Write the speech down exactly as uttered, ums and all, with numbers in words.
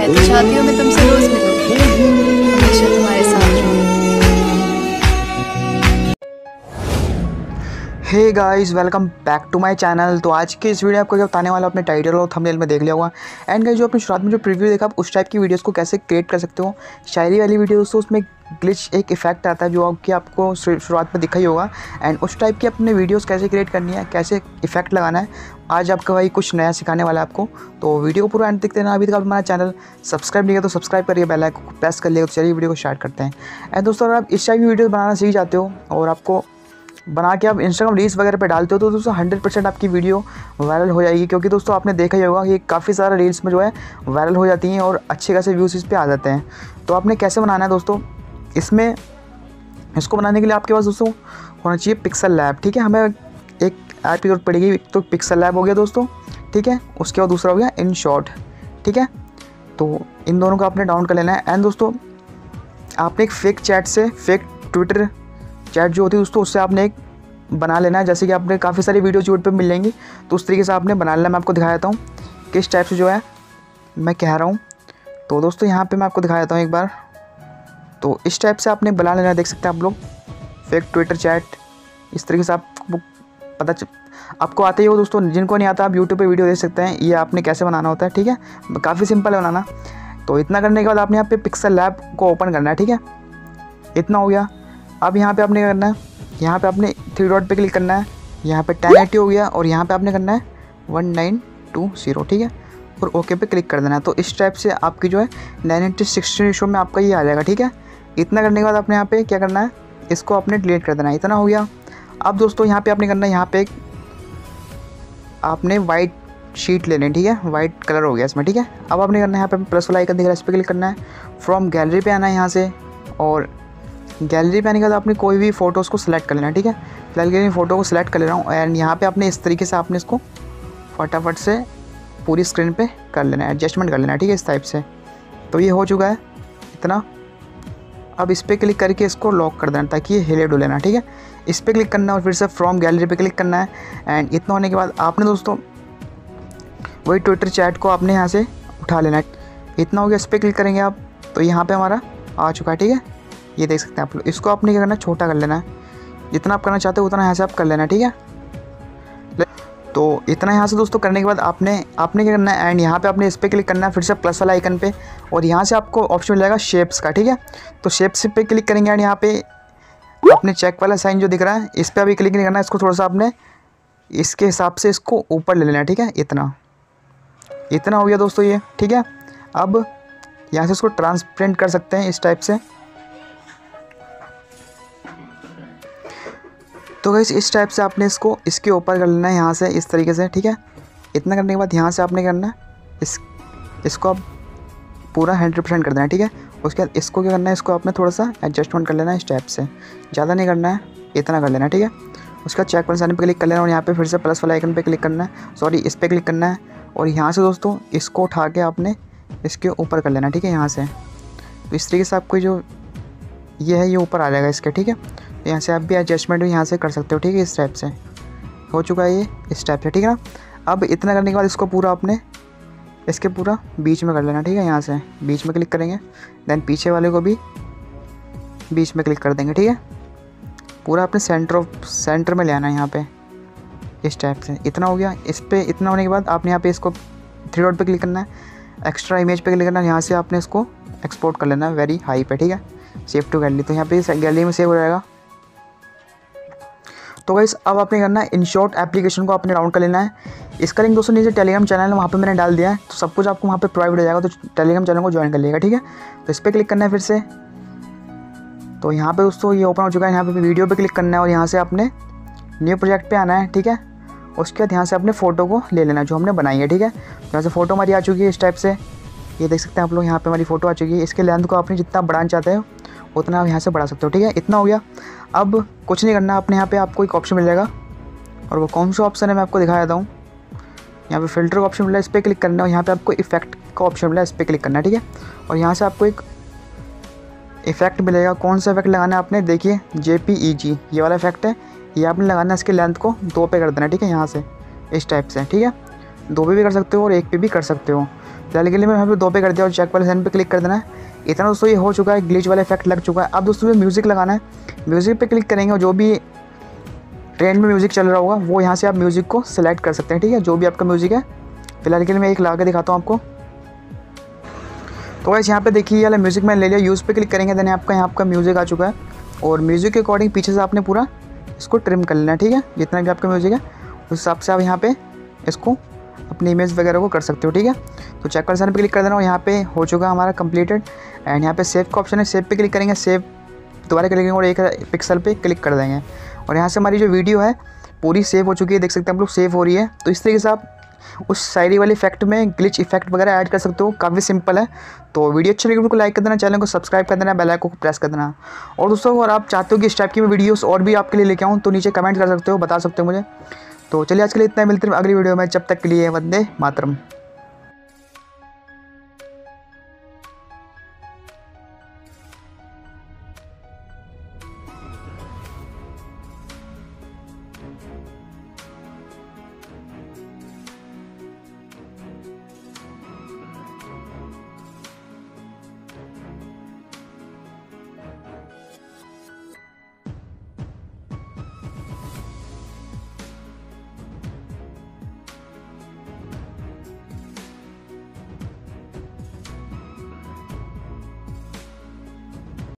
मैं तो चाहती हूँ मैं तुमसे रोज मिलूंगी, हमेशा तुम्हारे साथ रहूंगी। Hey guys, welcome back to my channel. तो आज के इस वीडियो आपको जो बताने वाला, अपने टाइटल और थंबनेल में देख लिया हुआ। एंड गाइस, जो आपने शुरुआत में जो प्रीव्यू देखा, आप उस टाइप की वीडियोस को कैसे क्रिएट कर सकते हो। शायरी वाली वीडियोस, तो उसमें ग्लिच एक इफेक्ट आता है जो कि आपको शुरुआत में दिखा ही होगा। एंड उस टाइप की अपने वीडियोस कैसे क्रिएट करनी है, कैसे इफेक्ट लगाना है, आज आपका भाई कुछ नया सिखाने वाला है आपको। तो वीडियो को पूरा एंड देखते रहना। अभी तक आप हमारा चैनल सब्सक्राइब नहीं किया तो सब्सक्राइब करिए, बेल आइकन को प्रेस कर लिया। तो चलिए वीडियो को स्टार्ट करते हैं। एंड दोस्तों, अगर आप इस टाइप की वीडियो बनाना सीख जाते हो और आपको बना के आप इंस्टाग्राम रील्स वगैरह पे डालते हो तो दोस्तों हंड्रेड परसेंट आपकी वीडियो वायरल हो जाएगी। क्योंकि दोस्तों आपने देखा ही होगा कि काफ़ी सारे रील्स में जो है वायरल हो जाती हैं और अच्छे खासे व्यूज़ इस पर आ जाते हैं। तो आपने कैसे बनाना है दोस्तों, इसमें इसको बनाने के लिए आपके पास दोस्तों होना चाहिए पिक्सल लैब। ठीक है, हमें एक ऐप की जरूरत पड़ेगी। तो पिक्सल लैब हो गया दोस्तों, ठीक है। उसके बाद दूसरा हो गया इनशॉट, ठीक है। तो इन दोनों को आपने डाउनलोड कर लेना है। एंड दोस्तों, आपने एक फेक चैट से, फेक ट्विटर चैट जो होती है दोस्तों, उससे आपने एक बना लेना है। जैसे कि आपने काफ़ी सारी वीडियो यूट्यूब पर मिल जाएंगी, तो उस तरीके से आपने बना लेना। मैं आपको दिखा देता हूँ किस टाइप से जो है मैं कह रहा हूँ। तो दोस्तों यहाँ पर मैं आपको दिखा देता हूँ एक बार। तो इस टाइप से आपने बना लेना है। देख सकते हैं आप लोग फेक ट्विटर चैट, इस तरीके से आपको पता चल आपको आते ही हो दोस्तों। जिनको नहीं आता आप यूट्यूब पे वीडियो देख सकते हैं, ये आपने कैसे बनाना होता है। ठीक है, काफ़ी सिंपल है बनाना। तो इतना करने के बाद आपने यहाँ पे पिक्सल लैब को ओपन करना है, ठीक है। इतना हो गया। अब यहाँ पर आपने करना है, यहाँ पर आपने थ्री डॉट पर क्लिक करना है। यहाँ पर टेन एटी हो गया और यहाँ पर आपने करना है वन नाइन टू ज़ीरो, ठीक है। और ओके पे क्लिक कर देना है। तो इस टाइप से आपकी जो है नाइन एंटी सिक्सटीन रेशो में आपका ये आ जाएगा, ठीक है। इतना करने के बाद आपने यहाँ पे क्या करना है, इसको आपने डिलीट कर देना है। इतना हो गया। अब दोस्तों यहाँ पे आपने करना है, यहाँ पे आपने वाइट शीट लेनी है, ठीक है। वाइट कलर हो गया इसमें, ठीक है। अब आपने करना है, यहाँ पे प्लस वाला आइकन दिख रहा है, इस पर क्लिक करना है। फ्रॉम गैलरी पे आना है यहाँ से, और गैलरी पे आने के बाद आपने कोई भी फ़ोटोज़ को सिलेक्ट कर लेना है, ठीक है। फिलहाल के लिए फ़ोटो को सिलेक्ट कर ले रहा हूँ। एंड यहाँ पर आपने इस तरीके से आपने इसको फटाफट से पूरी स्क्रीन पर कर लेना है, एडजस्टमेंट कर लेना है, ठीक है, इस टाइप से। तो ये हो चुका है इतना। अब इस पर क्लिक करके इसको लॉक कर देना ताकि ये हिले डुले ना, ठीक है। इस पर क्लिक करना है और फिर से फ्रॉम गैलरी पे क्लिक करना है। एंड इतना होने के बाद आपने दोस्तों वही ट्विटर चैट को आपने यहाँ से उठा लेना है। इतना हो गया। इस पर क्लिक करेंगे आप तो यहाँ पे हमारा आ चुका है, ठीक है। ये देख सकते हैं आप लोग। इसको आपने क्या करना है, छोटा कर लेना है। जितना आप करना चाहते हो उतना यहाँ से आप कर लेना, ठीक है। तो इतना यहाँ से दोस्तों करने के बाद आपने आपने क्या करना है, एंड यहाँ पे आपने इस पर क्लिक करना है, फिर से प्लस वाला आइकन पे, और यहाँ से आपको ऑप्शन मिल जाएगा शेप्स का, ठीक है। तो शेप्स पे क्लिक करेंगे एंड यहाँ पे आपने चेक वाला साइन जो दिख रहा है इस पर अभी क्लिक नहीं करना है। इसको थोड़ा सा आपने इसके हिसाब से इसको ऊपर ले लेना है, ठीक है। इतना इतना हो गया दोस्तों ये, ठीक है। अब यहाँ से इसको ट्रांसपेरेंट कर सकते हैं इस टाइप से। तो गाइस, इस टाइप से आपने इसको इसके ऊपर कर लेना है यहाँ से, इस तरीके से, ठीक है। इतना करने के बाद यहाँ से आपने करना है इस इसको आप पूरा हंड्रेड परसेंट कर देना है, ठीक है। उसके बाद इसको क्या करना है, इसको आपने थोड़ा सा एडजस्टमेंट कर लेना है इस टाइप से, ज़्यादा नहीं करना है, इतना कर लेना है, ठीक है। उसके बाद चेक पर निशान पर क्लिक कर लेना और यहाँ पर फिर से प्लस वाला आइकन पर क्लिक करना है, सॉरी इस पर क्लिक करना है। और यहाँ से दोस्तों इसको उठा के आपने इसके ऊपर कर लेना, ठीक है, यहाँ से। तो इस तरीके से आपको जो ये है ये ऊपर आ जाएगा इसके, ठीक है। यहाँ से आप भी एडजस्टमेंट भी यहाँ से कर सकते हो, ठीक है। इस टाइप से हो चुका है ये, इस टाइप से, ठीक है ना। अब इतना करने के बाद इसको पूरा आपने इसके पूरा बीच में कर लेना, ठीक है। यहाँ से बीच में क्लिक करेंगे, देन पीछे वाले को भी बीच में क्लिक कर देंगे, ठीक है। पूरा आपने सेंटर ऑफ सेंटर में ले आना है यहाँ पे, इस टाइप से। इतना हो गया। इस पर इतना होने के बाद आपने यहाँ पर इसको थ्री डॉट पर क्लिक करना है, एक्स्ट्रा इमेज पर क्लिक करना है। यहाँ से आपने इसको एक्सपोर्ट कर लेना है वेरी हाई पर, ठीक है, सेव टू गैलरी। तो यहाँ पर गैलरी में सेव हो जाएगा। तो गाइस, अब आपने करना है इनशॉट एप्लीकेशन को आपने डाउनलोड कर लेना है। इसका लिंक दोस्तों नीचे टेलीग्राम चैनल है, वहाँ पे मैंने डाल दिया है। तो सब कुछ आपको वहाँ पे प्रोवाइड हो जाएगा। तो टेलीग्राम चैनल को ज्वाइन कर लीजिएगा, ठीक है। तो इस पर क्लिक करना है फिर से। तो यहाँ पे दोस्तों ये ओपन हो चुका है। यहाँ पर वीडियो पर क्लिक करना है और यहाँ से आपने न्यू प्रोजेक्ट पर आना है, ठीक है। उसके बाद यहाँ से अपने फ़ोटो को ले लेना जो हमने बनाई है, ठीक है। यहाँ से फ़ोटो हमारी आ चुकी है इस टाइप से, ये देख सकते हैं आप लोग। यहाँ पर हमारी फ़ोटो आ चुकी है। इसके लेंथ को आपने जितना बढ़ाना चाहते हो उतना आप यहाँ से बढ़ा सकते हो, ठीक है। इतना हो गया। अब कुछ नहीं करना आपने। यहाँ पे आपको एक ऑप्शन मिल जाएगा और वो कौन सा ऑप्शन है मैं आपको दिखा देता हूँ। यहाँ पे फिल्टर का ऑप्शन मिला, इस पर क्लिक करना है। और यहाँ पे आपको इफेक्ट का ऑप्शन मिला, इस पर क्लिक करना है, ठीक है। और यहाँ से आपको एक इफेक्ट मिलेगा। कौन सा इफेक्ट लगाना है आपने, देखिए जे पी ई जी ये वाला इफेक्ट है, ये आपने लगाना है। इसकी लेंथ को दो पे कर देना, ठीक है, यहाँ से इस टाइप से, ठीक है। दो पे भी कर सकते हो और एक पे भी कर सकते हो। फिलहाल के लिए मैं यहाँ पे दो पे कर दिया और चेक वाले साइन पे क्लिक कर देना है। इतना दोस्तों ये हो चुका है, ग्लिच वाला इफेक्ट लग चुका है। अब दोस्तों में म्यूज़िक लगाना है, म्यूज़िक पे क्लिक करेंगे और जो भी ट्रेंड में म्यूज़िक चल रहा होगा वो यहाँ से आप म्यूज़िक को सिलेक्ट कर सकते हैं, ठीक है, जो भी आपका म्यूज़िक है। फिलहाल के लिए मैं एक लगा के दिखाता हूँ आपको। तो वैसे यहाँ पे देखिए वाला म्यूज़िक मैंने ले लिया, यूज़ पे क्लिक करेंगे, देन आपका यहाँ आपका म्यूज़िक आ चुका है। और म्यूज़िक के अकॉर्डिंग पीछे से आपने पूरा इसको ट्रिम कर लेना है, ठीक है, जितना भी आपका म्यूज़िक है उस हिसाब से आप यहाँ पे इसको अपनी इमेज वगैरह को कर सकते हो, ठीक है। तो चेक कर साइन पे क्लिक कर देना और यहाँ पे हो चुका हमारा कंप्लीटेड। एंड यहाँ पे सेव का ऑप्शन है, सेव पे क्लिक करेंगे, सेव दोबारा क्लिक करेंगे और एक पिक्सल पे क्लिक कर देंगे और यहाँ से हमारी जो वीडियो है पूरी सेव हो चुकी है, देख सकते हैं हम लोग सेव हो रही है। तो इस तरीके से आप उस शायरी वाले इफेक्ट में ग्लिच इफेक्ट वगैरह ऐड कर सकते हो, काफ़ी सिंपल है। तो वीडियो अच्छी लगी वीडियो को लाइक कर देना, चैनल को सब्सक्राइब कर देना, बेल आइकन को प्रेस कर देना। और दोस्तों अगर आप चाहते हो कि इस टाइप की मैं वीडियोस और भी आपके लिए लेके आऊँ तो नीचे कमेंट कर सकते हो, बता सकते हो मुझे। तो चलिए आज के लिए इतना, मिलते हैं अगली वीडियो में, जब तक के लिए वंदे मातरम।